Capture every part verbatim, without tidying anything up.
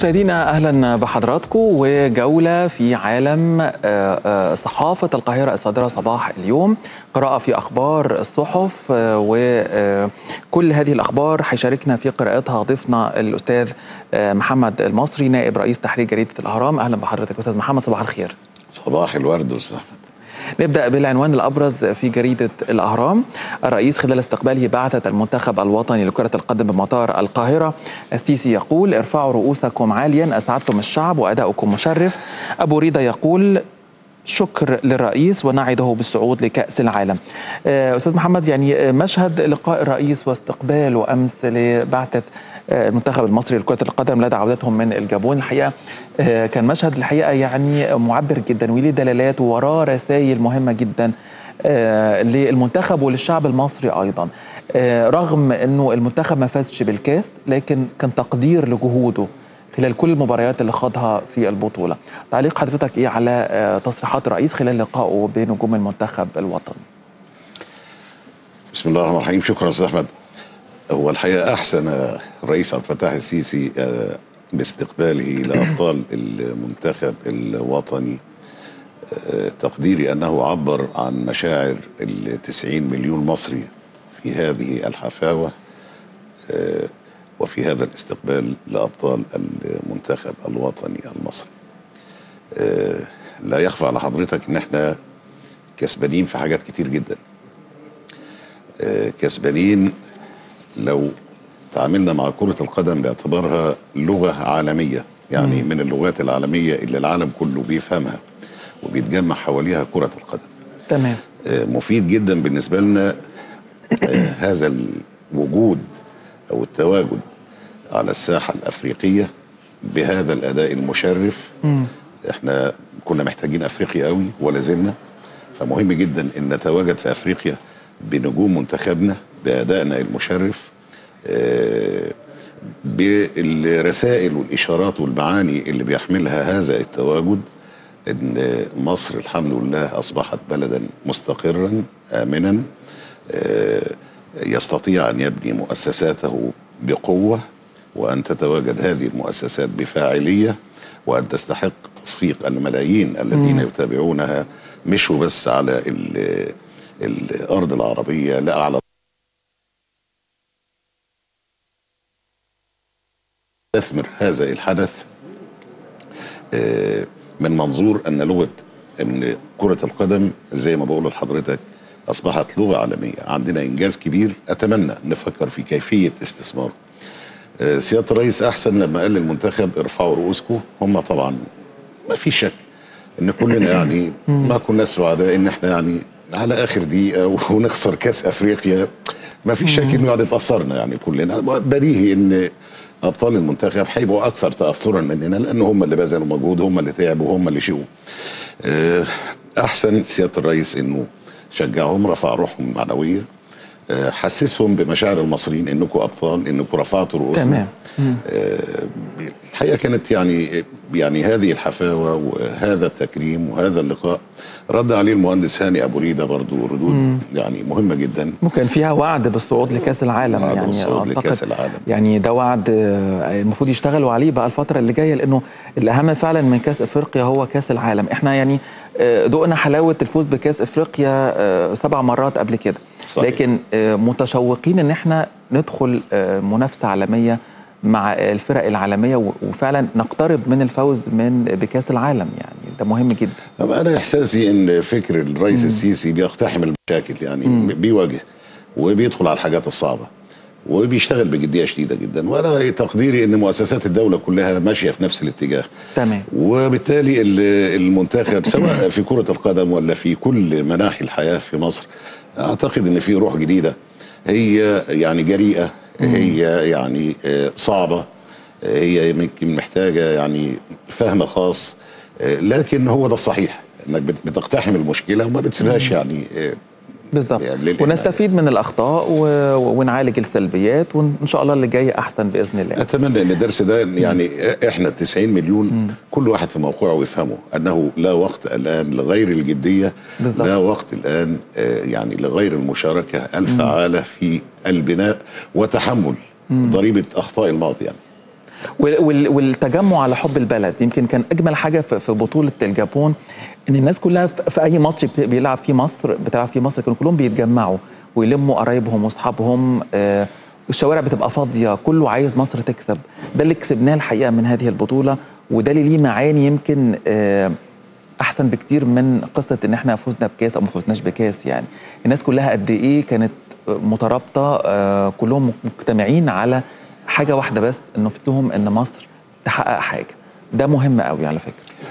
مشاهدينا أهلا بحضراتكم وجولة في عالم صحافة القاهرة الصادرة صباح اليوم، قراءة في أخبار الصحف، وكل هذه الأخبار هيشاركنا في قراءتها ضيفنا الأستاذ محمد المصري نائب رئيس تحرير جريدة الأهرام. أهلا بحضرتك أستاذ محمد، صباح الخير. صباح الورد أستاذ. نبدأ بالعنوان الأبرز في جريدة الأهرام: الرئيس خلال استقباله بعثة المنتخب الوطني لكرة القدم بمطار القاهرة، السيسي يقول ارفعوا رؤوسكم عاليا أسعدتم الشعب وأداؤكم مشرف. أبو ريدة يقول شكر للرئيس ونعده بالصعود لكأس العالم. أستاذ محمد، يعني مشهد لقاء الرئيس واستقباله أمس لبعثة المنتخب المصري لكرة القدم لدى عودتهم من الجابون، الحقيقة كان مشهد الحقيقة يعني معبر جدا وليه دلالات ووراه رسائل مهمة جدا للمنتخب وللشعب المصري أيضا، رغم أنه المنتخب ما فازش بالكاس لكن كان تقدير لجهوده خلال كل المباريات اللي خاضها في البطولة. تعليق حضرتك إيه على تصريحات الرئيس خلال لقائه بنجوم المنتخب الوطني؟ بسم الله الرحمن الرحيم. شكرا أستاذ أحمد. هو الحقيقة أحسن الرئيس عبد الفتاح السيسي باستقباله لأبطال المنتخب الوطني، تقديري أنه عبر عن مشاعر التسعين مليون مصري في هذه الحفاوة وفي هذا الاستقبال لأبطال المنتخب الوطني المصري. لا يخفى على حضرتك إن احنا كسبانين في حاجات كتير جدا، كسبانين لو تعاملنا مع كرة القدم باعتبارها لغة عالمية، يعني من اللغات العالمية اللي العالم كله بيفهمها وبيتجمع حواليها كرة القدم. تمام. مفيد جدا بالنسبة لنا هذا الوجود أو التواجد على الساحة الأفريقية بهذا الأداء المشرف. مم. احنا كنا محتاجين أفريقيا قوي ولا زلنا، فمهم جدا أن نتواجد في أفريقيا بنجوم منتخبنا بأدائنا المشرف، آه بالرسائل والإشارات والمعاني اللي بيحملها هذا التواجد، إن مصر الحمد لله أصبحت بلدا مستقرا آمنا، آه يستطيع أن يبني مؤسساته بقوة وأن تتواجد هذه المؤسسات بفاعلية وأن تستحق تصفيق الملايين الذين م. يتابعونها، مش بس على الأرض العربية، لا على تثمر هذا الحدث من منظور أن لغة أن كرة القدم زي ما بقول لحضرتك أصبحت لغة عالمية. عندنا إنجاز كبير أتمنى نفكر في كيفية استثماره. سيادة الرئيس أحسن لما قال للمنتخب ارفعوا رؤوسكم، هم طبعا ما في شك أن كلنا يعني ما كنا سعداء أن احنا يعني على آخر دقيقة ونخسر كأس أفريقيا، ما في شك أنه يعني تأثرنا، يعني كلنا بديهي أن أبطال المنتخب هيبقوا أكثر تأثرا مننا لأن هم اللي بذلوا مجهود، هم اللي تعبوا، هم اللي شقوا. أحسن سيادة الرئيس إنه شجعهم، رفع روحهم المعنوية، حسسهم بمشاعر المصريين إنكم أبطال، إنكم رفعتوا رؤوسنا. تمام. الحقيقة كانت يعني يعني هذه الحفاوة وهذا التكريم وهذا اللقاء رد عليه المهندس هاني أبو ريدة برضو ردود مم. يعني مهمة جدا، ممكن فيها وعد بالصعود لكأس العالم. وعد يعني بالصعود لكأس العالم، يعني ده وعد المفروض يشتغلوا عليه بقى الفترة اللي جاية، لأنه الأهم فعلا من كأس أفريقيا هو كأس العالم. احنا يعني دقنا حلاوة الفوز بكأس أفريقيا سبع مرات قبل كده، صحيح. لكن متشوقين إن احنا ندخل منافسة عالمية مع الفرق العالمية وفعلا نقترب من الفوز من بكأس العالم، يعني ده مهم جدا. أنا إحساسي إن فكر الرئيس مم. السيسي بيقتحم المشاكل، يعني مم. بيواجه وبيدخل على الحاجات الصعبة وبيشتغل بجدية شديدة جدا، وأنا تقديري إن مؤسسات الدولة كلها ماشية في نفس الاتجاه. تمام. وبالتالي المنتخب سواء في كرة القدم ولا في كل مناحي الحياة في مصر أعتقد إن في روح جديدة، هي يعني جريئة، هي يعني صعبة، هي يمكن محتاجة يعني فهم خاص، لكن هو ده الصحيح انك بتقتحم المشكلة وما بتسيبهاش يعني بالظبط، ونستفيد من الأخطاء ونعالج السلبيات، وإن شاء الله اللي جاي أحسن بإذن الله. أتمنى أن الدرس ده يعني إحنا التسعين مليون مم. كل واحد في موقعه ويفهمه أنه لا وقت الآن لغير الجدية، بالزبط. لا وقت الآن يعني لغير المشاركة الفعالة في البناء وتحمل مم. ضريبة أخطاء الماضي. يعني والتجمع على حب البلد. يمكن كان اجمل حاجه في بطوله الجابون ان الناس كلها في اي ماتش بيلعب فيه مصر بتلعب فيه مصر كانوا كلهم بيتجمعوا ويلموا قرايبهم واصحابهم، الشوارع بتبقى فاضيه، كله عايز مصر تكسب. ده اللي كسبناه الحقيقه من هذه البطوله، وده اللي ليه معاني يمكن احسن بكتير من قصه ان احنا فزنا بكاس او ما فزناش بكاس. يعني الناس كلها قد ايه كانت مترابطه، كلهم مجتمعين على حاجه واحده بس، نفتهم ان مصر تحقق حاجه. ده مهم قوي على فكره.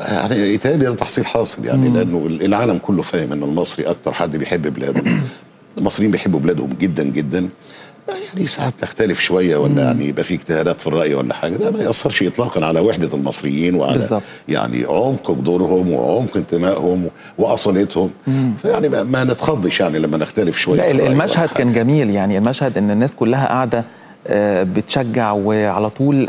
يعني ايطاليا ده تحصيل حاصل يعني مم. لانه العالم كله فاهم ان المصري اكتر حد بيحب بلاده. المصريين بيحبوا بلادهم جدا جدا، يعني ساعات تختلف شويه ولا مم. يعني يبقى في اجتهادات في الراي ولا حاجه، ده ما ياثرش اطلاقا على وحده المصريين وعلى بالزبط. يعني عمق دورهم وعمق انتمائهم واصالتهم، فيعني ما, ما نتخضش يعني لما نختلف شويه. لا المشهد كان جميل، يعني المشهد ان الناس كلها قاعده بتشجع وعلى طول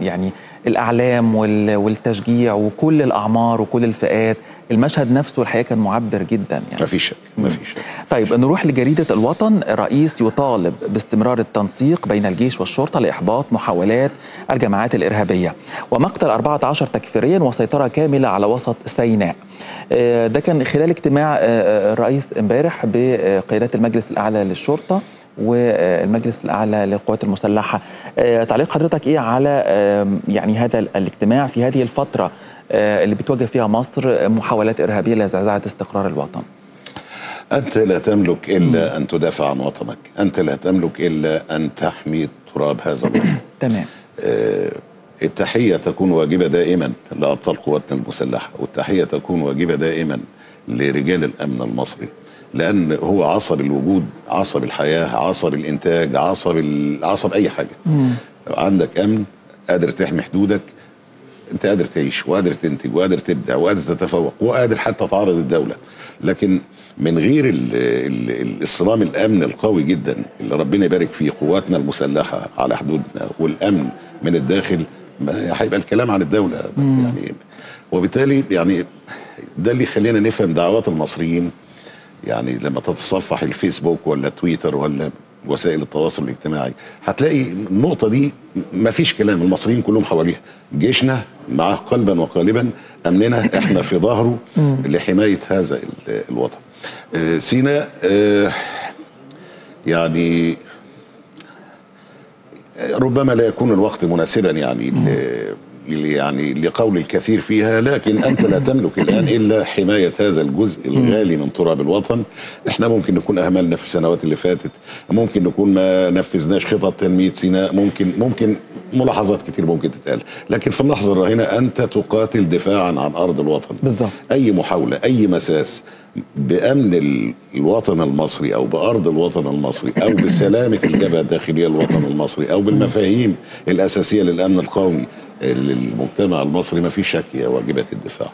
يعني الاعلام والتشجيع وكل الاعمار وكل الفئات، المشهد نفسه الحقيقه كان معبر جدا يعني. ما فيش شك ما فيش شك. طيب نروح لجريده الوطن. رئيس يطالب باستمرار التنسيق بين الجيش والشرطه لاحباط محاولات الجماعات الارهابيه، ومقتل أربعة عشر تكفيريا وسيطره كامله على وسط سيناء. ده كان خلال اجتماع الرئيس امبارح بقيادات المجلس الاعلى للشرطه والمجلس الاعلى للقوات المسلحه. تعليق حضرتك ايه على يعني هذا الاجتماع في هذه الفتره اللي بتواجه فيها مصر محاولات ارهابيه لزعزعه استقرار الوطن؟ انت لا تملك الا ان تدافع عن وطنك، انت لا تملك الا ان تحمي تراب هذا الوطن. تمام. التحيه تكون واجبه دائما لابطال قواتنا المسلحه، والتحيه تكون واجبه دائما لرجال الامن المصري، لأن هو عصب الوجود، عصب الحياة، عصب الإنتاج، عصب عصب أي حاجة. مم. عندك أمن قادر تحمي حدودك، أنت قادر تعيش وقادر تنتج وقادر تبدع وقادر تتفوق وقادر حتى تعارض الدولة. لكن من غير الصمام الأمن القوي جدا اللي ربنا يبارك فيه قواتنا المسلحة على حدودنا والأمن من الداخل، هيبقى الكلام عن الدولة. مم. يعني وبالتالي يعني ده اللي خلينا نفهم دعوات المصريين. يعني لما تتصفح الفيسبوك ولا تويتر ولا وسائل التواصل الاجتماعي هتلاقي النقطة دي مفيش كلام، المصريين كلهم حواليها، جيشنا معاه قلبا وقالبا، أمننا احنا في ظهره لحماية هذا الوطن. سيناء يعني ربما لا يكون الوقت مناسبا يعني يعني لقول الكثير فيها، لكن أنت لا تملك الآن إلا حماية هذا الجزء الغالي من تراب الوطن. إحنا ممكن نكون أهملنا في السنوات اللي فاتت، ممكن نكون ما نفذناش خطط تنمية سيناء، ممكن ممكن ملاحظات كتير ممكن تتقال، لكن في اللحظة الراهنة أنت تقاتل دفاعا عن أرض الوطن. بالضبط. أي محاولة، أي مساس بأمن الوطن المصري أو بأرض الوطن المصري أو بسلامة الجبهة الداخلية للوطن المصري أو بالمفاهيم الأساسية للأمن القومي للمجتمع المصري، ما فيش شك هي واجبة الدفاع.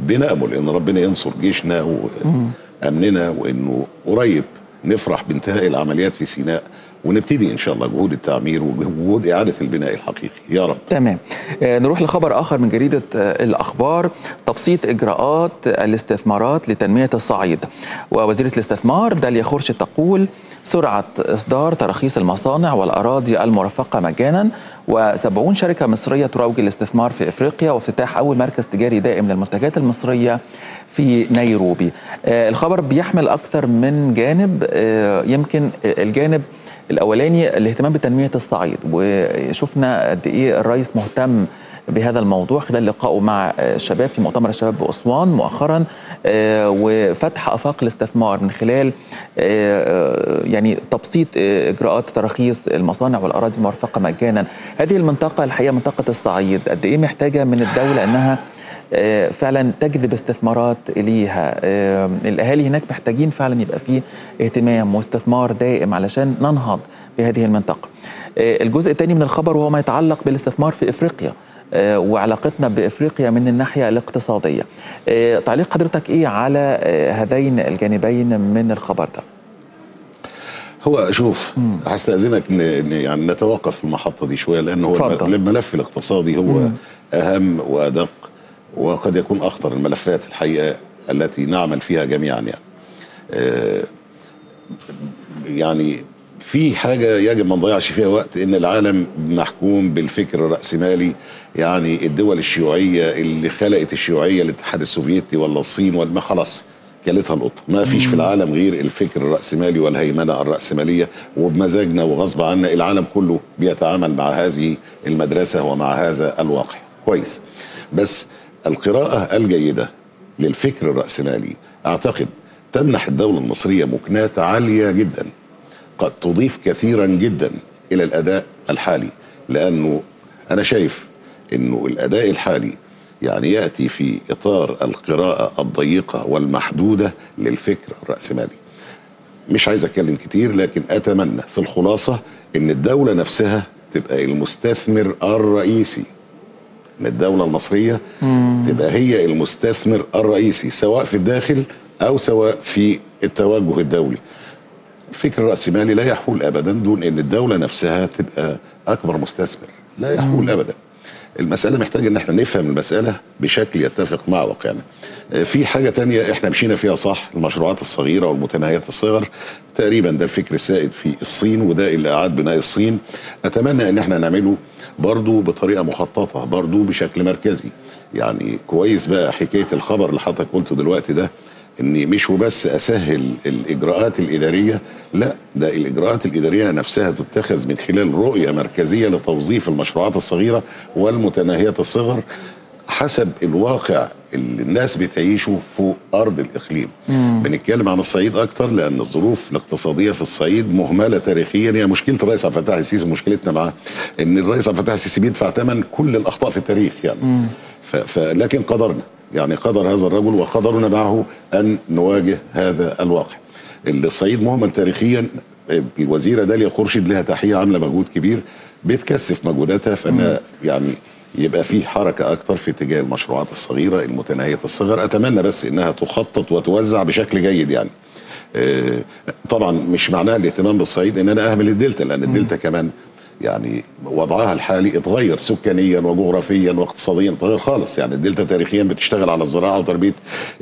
بنأمل ان ربنا ينصر جيشنا وامننا وانه قريب نفرح بانتهاء العمليات في سيناء ونبتدي ان شاء الله جهود التعمير وجهود اعاده البناء الحقيقي يا رب. تمام. نروح لخبر اخر من جريده الاخبار. تبسيط اجراءات الاستثمارات لتنميه الصعيد، ووزيره الاستثمار داليا خورشيد تقول سرعه اصدار تراخيص المصانع والاراضي المرفقه مجانا، وسبعين شركه مصريه تروج الاستثمار في افريقيا، وافتتاح اول مركز تجاري دائم للمنتجات المصريه في نيروبي. الخبر بيحمل اكثر من جانب، يمكن الجانب الأولاني الاهتمام بتنمية الصعيد، وشفنا قد إيه الرئيس مهتم بهذا الموضوع خلال لقائه مع الشباب في مؤتمر الشباب بأسوان مؤخرا، وفتح آفاق الاستثمار من خلال يعني تبسيط إجراءات تراخيص المصانع والأراضي المرفقة مجانا. هذه المنطقة الحقيقة منطقة الصعيد قد إيه محتاجة من الدولة أنها فعلا تجذب استثمارات إليها. الأهالي هناك محتاجين فعلا يبقى فيه اهتمام واستثمار دائم علشان ننهض بهذه المنطقة. الجزء الثاني من الخبر وهو ما يتعلق بالاستثمار في إفريقيا وعلاقتنا بإفريقيا من الناحية الاقتصادية. تعليق حضرتك إيه على هذين الجانبين من الخبر ده؟ هو شوف هستأذنك يعني نتوقف في المحطة دي شوية، لأن هو الملف الاقتصادي هو مم. أهم وأدق وقد يكون أخطر الملفات الحقيقة التي نعمل فيها جميعا. يعني يعني في حاجة يجب ما نضيعش فيها وقت، إن العالم محكوم بالفكر الرأسمالي. يعني الدول الشيوعية اللي خلقت الشيوعية، الاتحاد السوفيتي ولا الصين ولا خلاص كلتها القطة. ما فيش في العالم غير الفكر الرأسمالي والهيمنة الرأسمالية، وبمزاجنا وغصب عنا العالم كله بيتعامل مع هذه المدرسة ومع هذا الواقع. كويس، بس القراءة الجيدة للفكر الرأسمالي أعتقد تمنح الدولة المصرية مكنات عالية جدا، قد تضيف كثيرا جدا إلى الأداء الحالي. لأنه أنا شايف أنه الأداء الحالي يعني يأتي في إطار القراءة الضيقة والمحدودة للفكر الرأسمالي. مش عايز أتكلم كتير، لكن أتمنى في الخلاصة أن الدولة نفسها تبقى المستثمر الرئيسي، أن الدولة المصرية مم. تبقى هي المستثمر الرئيسي، سواء في الداخل أو سواء في التوجه الدولي. الفكر الرأسمالي لا يحول أبدا دون أن الدولة نفسها تبقى أكبر مستثمر، لا يحول مم. أبدا. المسألة محتاجة ان احنا نفهم المسألة بشكل يتفق مع واقعنا. في حاجة تانية احنا مشينا فيها صح، المشروعات الصغيرة والمتناهيات الصغر، تقريبا ده الفكر السائد في الصين، وده اللي اعاد بناء الصين. اتمنى ان احنا نعمله برضو بطريقة مخططة، برضو بشكل مركزي. يعني كويس بقى حكاية الخبر اللي حضرتك قلته دلوقتي ده، اني مش وبس اسهل الاجراءات الاداريه، لا ده الاجراءات الاداريه نفسها تتخذ من خلال رؤيه مركزيه لتوظيف المشروعات الصغيره والمتناهيه الصغر حسب الواقع اللي الناس بتعيشه فوق ارض الاقليم. مم. بنتكلم عن الصعيد اكتر، لان الظروف الاقتصاديه في الصعيد مهمله تاريخيا. هي مشكله الرئيس عبد الفتاح السيسي، مشكلتنا معاه ان الرئيس عبد الفتاح السيسي بيدفع ثمن كل الاخطاء في التاريخ يعني. فلكن قدرنا، يعني قدر هذا الرجل وقدرنا معه أن نواجه هذا الواقع. الصعيد مهمل تاريخيا، الوزيرة داليا خورشيد لها تحية، عاملة مجهود كبير بتكثف مجهوداتها في أن يعني يبقى فيه حركة أكتر في اتجاه المشروعات الصغيرة المتناهية الصغر. أتمنى بس أنها تخطط وتوزع بشكل جيد يعني. آه طبعا مش معناها الاهتمام بالصعيد أن أنا أهمل الدلتا، لأن الدلتا كمان يعني وضعها الحالي اتغير سكانيا وجغرافيا واقتصاديا، اتغير خالص. يعني الدلتا تاريخيا بتشتغل على الزراعه وتربيه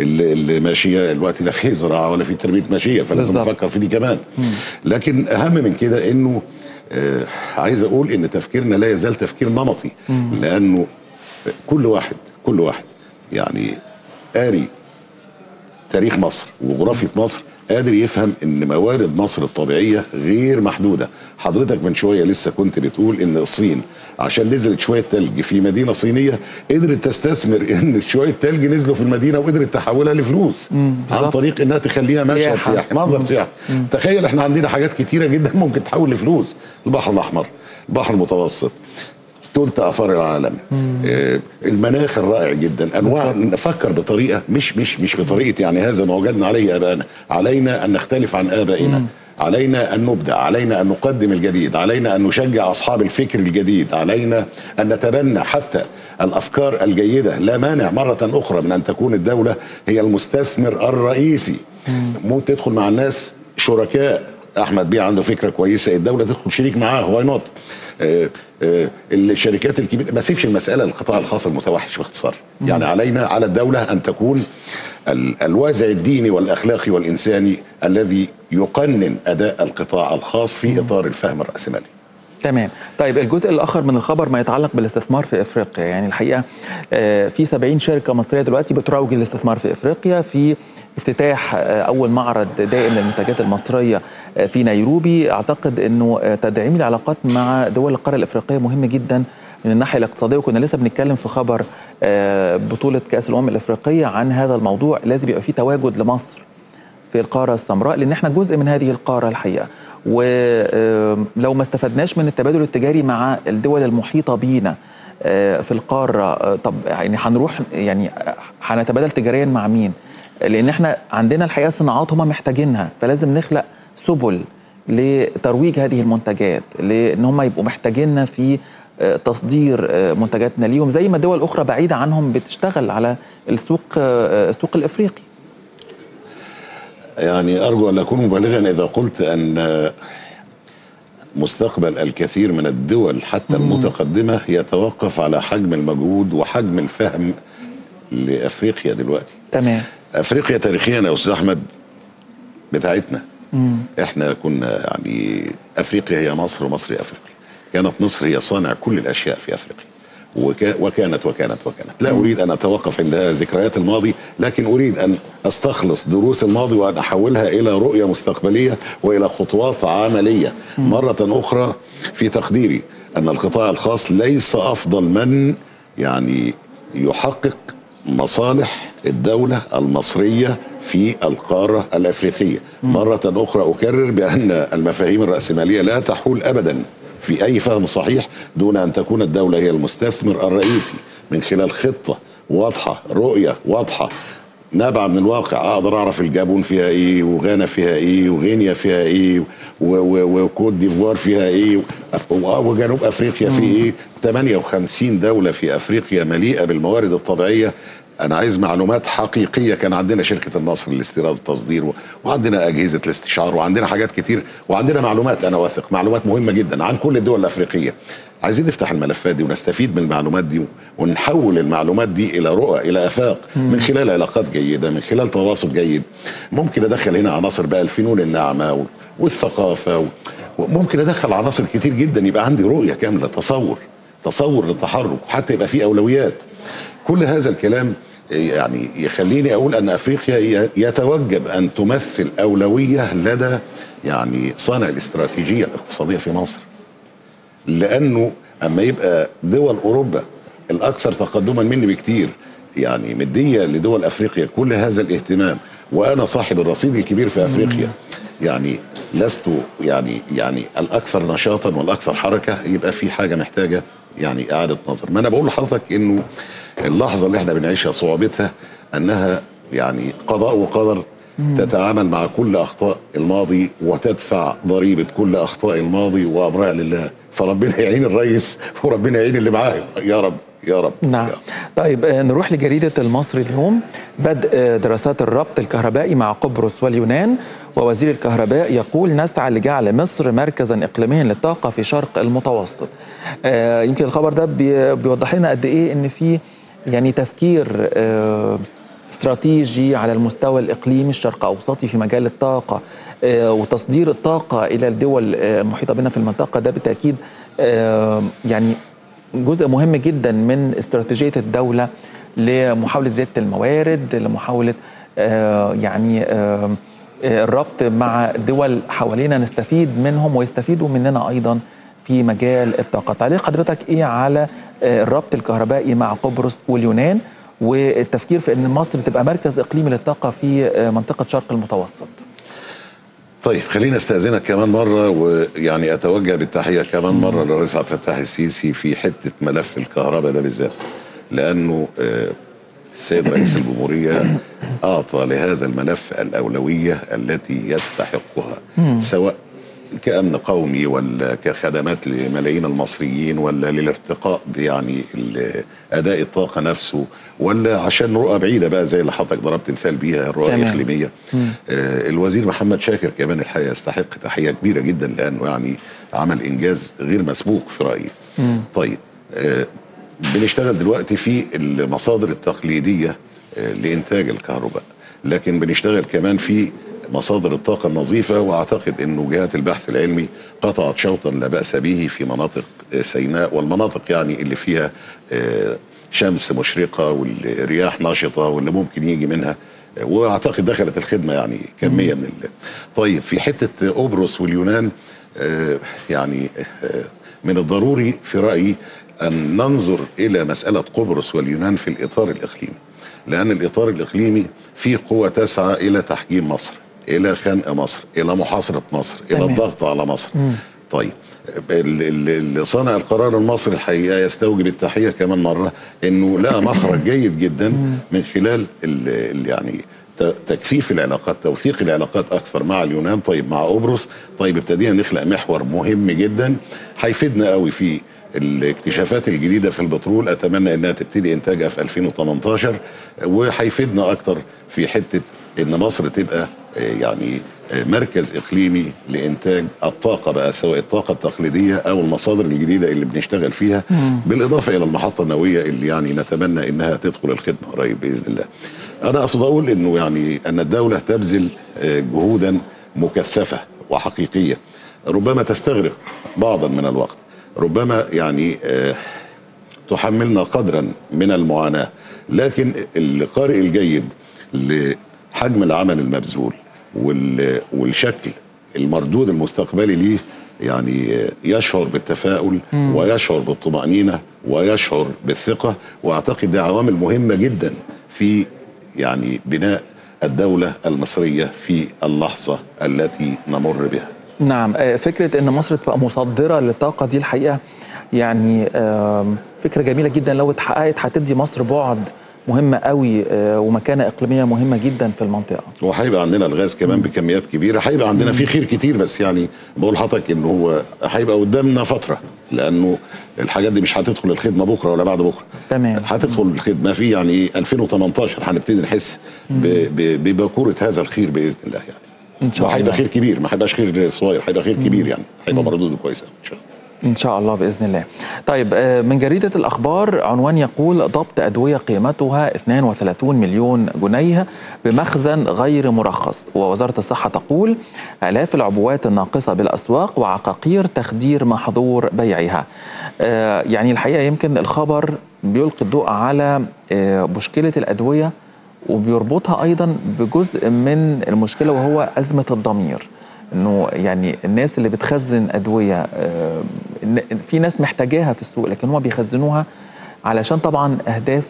الماشيه، الوقت لا في زراعه ولا في تربيه ماشيه، فلازم نفكر في دي كمان. مم. لكن اهم من كده انه آه عايز اقول ان تفكيرنا لا يزال تفكير نمطي، مم. لانه كل واحد كل واحد يعني قاري تاريخ مصر وجغرافيه مصر قادر يفهم ان موارد مصر الطبيعيه غير محدوده. حضرتك من شويه لسه كنت بتقول ان الصين عشان نزلت شويه تلج في مدينه صينيه قدرت تستثمر ان شويه تلج نزلوا في المدينه وقدرت تحولها لفلوس عن طريق انها تخليها مشهد سياحي، منظر سياحي. تخيل احنا عندنا حاجات كتيره جدا ممكن تتحول لفلوس، البحر الاحمر، البحر المتوسط، ثلث آثار العالم، آه المناخ الرائع جدا، أنواع. نفكر بطريقة مش مش مش بطريقة يعني هذا ما وجدنا عليه آبائنا. علينا أن نختلف عن آبائنا، علينا أن نبدع، علينا أن نقدم الجديد، علينا أن نشجع أصحاب الفكر الجديد، علينا أن نتبنى حتى الأفكار الجيدة. لا مانع مرة أخرى من أن تكون الدولة هي المستثمر الرئيسي، مو تدخل مع الناس شركاء. أحمد بيه عنده فكرة كويسة، الدولة تدخل شريك معاه، واي نوت. آه آه الشركات الكبيره ما سيبش المساله للقطاع الخاص المتوحش باختصار. يعني علينا على الدوله ان تكون ال الوازع الديني والاخلاقي والانساني الذي يقنن اداء القطاع الخاص في اطار الفهم الراسمالي. تمام. طيب الجزء الاخر من الخبر ما يتعلق بالاستثمار في افريقيا. يعني الحقيقه آه في سبعين شركه مصريه دلوقتي بتروج للاستثمار في افريقيا. في افتتاح أول معرض دائم للمنتجات المصرية في نيروبي. أعتقد أنه تدعيم العلاقات مع دول القارة الأفريقية مهم جدا من الناحية الاقتصادية، وكنا لسه بنتكلم في خبر بطولة كأس الأمم الأفريقية عن هذا الموضوع. لازم يبقى فيه تواجد لمصر في القارة السمراء، لأن احنا جزء من هذه القارة الحقيقة، ولو ما استفدناش من التبادل التجاري مع الدول المحيطة بينا في القارة، طب يعني هنروح يعني هنتبادل تجاريا مع مين؟ لأن احنا عندنا الحقيقة صناعات هم محتاجينها، فلازم نخلق سبل لترويج هذه المنتجات، لأن هم يبقوا محتاجيننا في تصدير منتجاتنا ليهم، زي ما دول أخرى بعيدة عنهم بتشتغل على السوق السوق الإفريقي. يعني أرجو أن أكون مبالغا إذا قلت أن مستقبل الكثير من الدول حتى المتقدمة يتوقف على حجم المجهود وحجم الفهم لأفريقيا دلوقتي. تمام. افريقيا تاريخيا يا استاذ احمد بتاعتنا، مم. احنا كنا يعني افريقيا هي مصر ومصر هي افريقيا، كانت مصر هي صانع كل الاشياء في افريقيا، وكانت وكانت وكانت, وكانت. لا اريد ان اتوقف عند ذكريات الماضي، لكن اريد ان استخلص دروس الماضي وان احولها الى رؤيه مستقبليه والى خطوات عمليه. مم. مره اخرى في تقديري ان القطاع الخاص ليس افضل من يعني يحقق مصالح الدولة المصرية في القارة الأفريقية. مرة أخرى أكرر بأن المفاهيم الرأسمالية لا تحول أبدا في أي فهم صحيح دون أن تكون الدولة هي المستثمر الرئيسي من خلال خطة واضحة، رؤية واضحة نابعة من الواقع. أقدر أعرف الجابون فيها إيه، وغانا فيها إيه، وغينيا فيها إيه، وكوت ديفوار فيها إيه، وجنوب أفريقيا فيه إيه. ثمانية وخمسين دولة في أفريقيا مليئة بالموارد الطبيعية. أنا عايز معلومات حقيقية. كان عندنا شركة النصر للاستيراد والتصدير، وعندنا أجهزة الاستشعار، وعندنا حاجات كتير، وعندنا معلومات، أنا واثق معلومات مهمة جدا عن كل الدول الأفريقية. عايزين نفتح الملفات دي ونستفيد من المعلومات دي، ونحول المعلومات دي إلى رؤى، إلى آفاق، من خلال علاقات جيدة، من خلال تواصل جيد. ممكن أدخل هنا عناصر بقى الفنون الناعمة والثقافة، وممكن أدخل عناصر كتير جدا، يبقى عندي رؤية كاملة، تصور تصور للتحرك، وحتى يبقى فيه أولويات. كل هذا الكلام يعني يخليني أقول أن أفريقيا يتوجب أن تمثل أولوية لدى يعني صانع الاستراتيجية الاقتصادية في مصر، لأنه أما يبقى دول أوروبا الأكثر تقدما مني بكتير يعني مدية لدول أفريقيا كل هذا الاهتمام، وأنا صاحب الرصيد الكبير في أفريقيا يعني لست يعني يعني الأكثر نشاطا والأكثر حركة، يبقى في حاجة محتاجة يعني إعادة نظر. ما أنا بقول لحضرتك إنه اللحظة اللي احنا بنعيشها صعوبتها أنها يعني قضاء وقدر، تتعامل مع كل أخطاء الماضي وتدفع ضريبة كل أخطاء الماضي وأمرها لله. فربنا يعين الرئيس وربنا يعين اللي معاه يا رب يا رب. نعم. طيب نروح لجريدة المصري اليوم. بدء دراسات الربط الكهربائي مع قبرص واليونان، ووزير الكهرباء يقول نسعى لجعل مصر مركزا اقليميا للطاقة في شرق المتوسط. آه يمكن الخبر ده بيوضح لنا قد ايه ان في يعني تفكير آه استراتيجي على المستوى الاقليمي الشرق اوسطي في مجال الطاقة آه وتصدير الطاقة الى الدول آه المحيطة بنا في المنطقة. ده بالتأكيد آه يعني جزء مهم جدا من استراتيجية الدولة لمحاولة زيادة الموارد، لمحاولة آه يعني آه الربط مع دول حوالينا نستفيد منهم ويستفيدوا مننا أيضا في مجال الطاقة. تعليق حضرتك إيه على الربط الكهربائي مع قبرص واليونان والتفكير في أن مصر تبقى مركز إقليمي للطاقة في منطقة شرق المتوسط؟ طيب خلينا استأذنك كمان مرة، ويعني أتوجه بالتحية كمان مرة للرئيس عبد الفتاح السيسي في حتة ملف الكهرباء ده بالذات، لأنه السيد رئيس الجمهورية أعطى لهذا الملف الأولوية التي يستحقها، سواء كأمن قومي ولا كخدمات لملايين المصريين ولا للارتقاء يعني أداء الطاقة نفسه، ولا عشان رؤى بعيدة بقى زي اللي حضرتك ضربت مثال بيها الرؤى الإقليمية. آه الوزير محمد شاكر كمان الحقيقة يستحق تحية كبيرة جدا، لأنه يعني عمل إنجاز غير مسبوق في رأيي. مم. طيب آه بنشتغل دلوقتي في المصادر التقليدية لإنتاج الكهرباء، لكن بنشتغل كمان في مصادر الطاقة النظيفة، وأعتقد أن جهات البحث العلمي قطعت شوطا لا بأس به في مناطق سيناء والمناطق يعني اللي فيها شمس مشرقة والرياح نشطة واللي ممكن يجي منها، وأعتقد دخلت الخدمة يعني كمية من ال... طيب في حتة قبرص واليونان يعني من الضروري في رأيي أن ننظر إلى مسألة قبرص واليونان في الإطار الإقليمي، لأن الإطار الإقليمي فيه قوة تسعى إلى تحجيم مصر، إلى خنق مصر، إلى محاصرة مصر، إلى الضغط على مصر. مم. طيب صانع القرار المصري الحقيقة يستوجب التحية كمان مرة، إنه لقى مخرج جيد جدا من خلال يعني تكثيف العلاقات، توثيق العلاقات أكثر مع اليونان، طيب مع قبرص، طيب ابتدينا نخلق محور مهم جدا هيفيدنا قوي في الاكتشافات الجديدة في البترول، أتمنى أنها تبتدي إنتاجها في ألفين وثمانية عشر، وهيفيدنا أكتر في حتة أن مصر تبقى يعني مركز إقليمي لإنتاج الطاقة بقى، سواء الطاقة التقليدية أو المصادر الجديدة اللي بنشتغل فيها، مم. بالإضافة إلى المحطة النووية اللي يعني نتمنى أنها تدخل الخدمة قريب بإذن الله. أنا أقصد أقول أنه يعني أن الدولة تبذل جهودا مكثفة وحقيقية ربما تستغرق بعضا من الوقت، ربما يعني تحملنا قدرا من المعاناة، لكن القارئ الجيد لحجم العمل المبذول والشكل المردود المستقبلي ليه يعني يشعر بالتفاؤل ويشعر بالطمأنينة ويشعر بالثقة، واعتقد ده عوامل مهمة جدا في يعني بناء الدولة المصرية في اللحظة التي نمر بها. نعم، فكرة ان مصر تبقى مصدرة للطاقة دي الحقيقة يعني فكرة جميلة جدا، لو اتحققت هتدي مصر بعد مهمة قوي ومكانة إقليمية مهمة جدا في المنطقة، وهيبقى عندنا الغاز كمان بكميات كبيرة، هيبقى عندنا في خير كتير. بس يعني بقول لحضرتك إن هو هيبقى قدامنا فترة، لأنه الحاجات دي مش هتدخل الخدمة بكرة ولا بعد بكرة، تمام، هتدخل الخدمة في يعني ألفين وتمنتاشر هنبتدي نحس بباكورة هذا الخير بإذن الله يعني إن شاء الله، وهيبقى خير كبير، ما هيبقاش خير صغير، هيبقى خير كبير يعني، هيبقى مردوده كويس إن شاء الله. إن شاء الله بإذن الله. طيب، من جريدة الأخبار عنوان يقول: ضبط أدوية قيمتها اثنين وثلاثين مليون جنيه بمخزن غير مرخص، ووزارة الصحة تقول آلاف العبوات الناقصة بالأسواق وعقاقير تخدير محظور بيعها. يعني الحقيقة يمكن الخبر بيلقي الضوء على مشكلة الأدوية وبيربطها أيضا بجزء من المشكلة وهو أزمة الضمير، انه يعني الناس اللي بتخزن ادويه في ناس محتاجاها في السوق، لكن هم بيخزنوها علشان طبعا اهداف